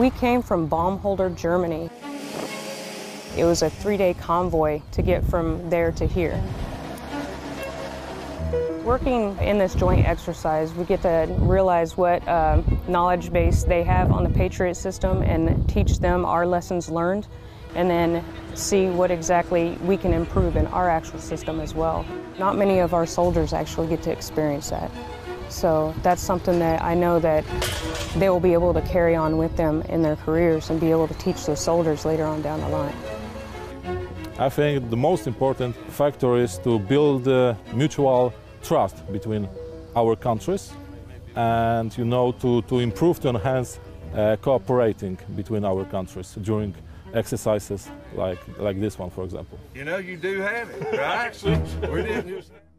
We came from Baumholder, Germany. It was a three-day convoy to get from there to here. Working in this joint exercise, we get to realize what knowledge base they have on the Patriot system and teach them our lessons learned, and then see what exactly we can improve in our actual system as well. Not many of our soldiers actually get to experience that. So that's something that I know that they will be able to carry on with them in their careers and be able to teach those soldiers later on down the line. I think the most important factor is to build mutual trust between our countries and, you know, to enhance cooperating between our countries during exercises like this one, for example. You know, you do have it, right? Actually, we didn't use